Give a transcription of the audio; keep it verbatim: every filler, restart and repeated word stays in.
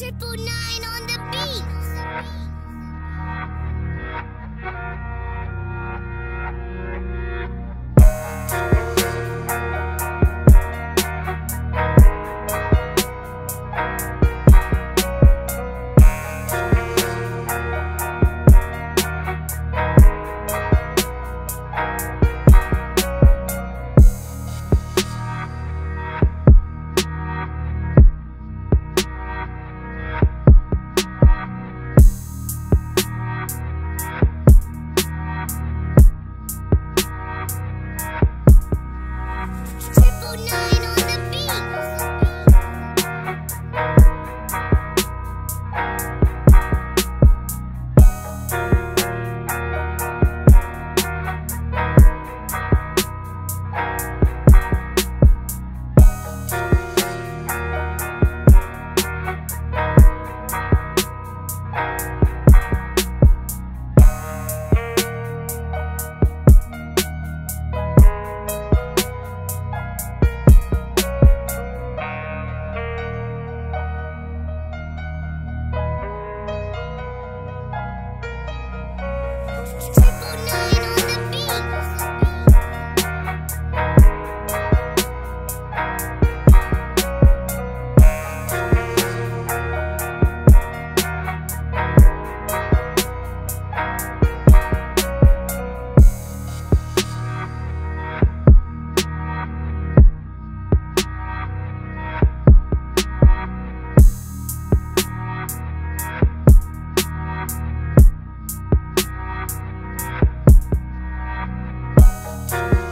Triple Nine on the beat. We'll be right back.